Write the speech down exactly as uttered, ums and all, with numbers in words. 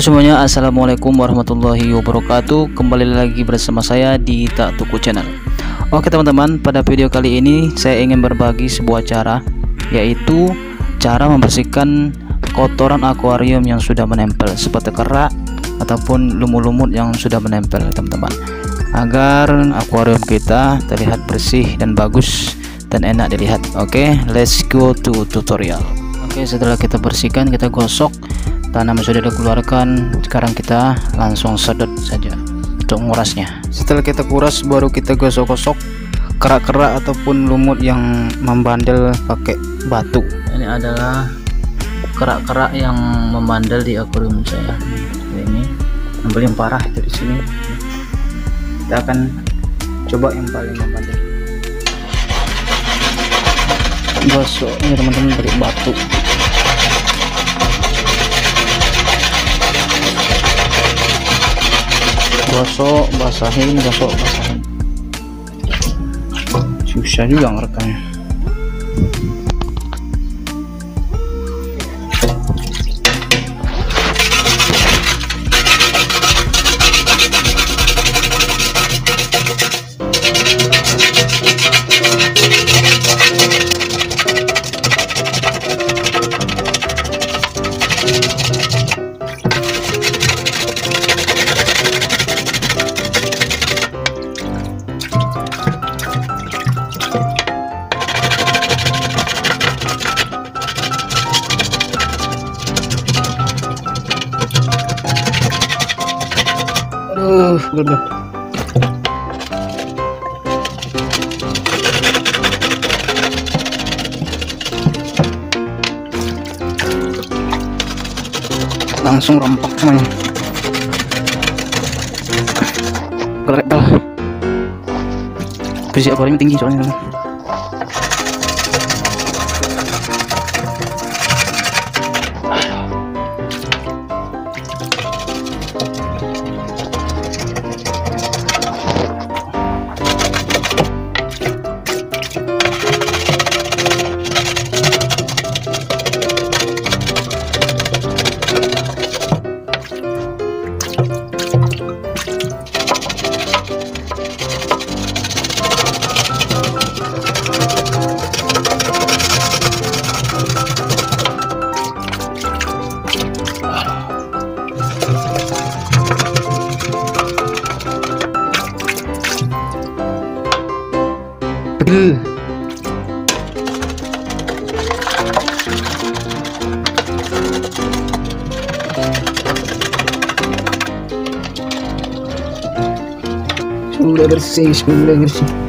Halo semuanya, assalamualaikum warahmatullahi wabarakatuh. Kembali lagi bersama saya di Taktuku Channel. Oke teman-teman, pada video kali ini saya ingin berbagi sebuah cara, yaitu cara membersihkan kotoran akuarium yang sudah menempel seperti kerak ataupun lumut-lumut yang sudah menempel teman-teman, agar akuarium kita terlihat bersih dan bagus dan enak dilihat. Oke, let's go to tutorial. Oke, setelah kita bersihkan, kita gosok tanaman sudah dikeluarkan. Sekarang kita langsung sedot saja untuk mengurasnya. Setelah kita kuras, baru kita gosok-gosok kerak-kerak ataupun lumut yang membandel pakai batu. Ini adalah kerak-kerak yang membandel di akuarium saya. Ini ambil yang parah itu di sini. Kita akan coba yang paling membandel. Gosok ini teman-teman pakai batu. Gosok basahin, gosok basahin. Susah juga ngerekamnya. Uh, udah. Langsung rompak semuanya. Keren lah. Besi akuarium tinggi soalnya. Pegel. Sudah bersih, sudah bersih.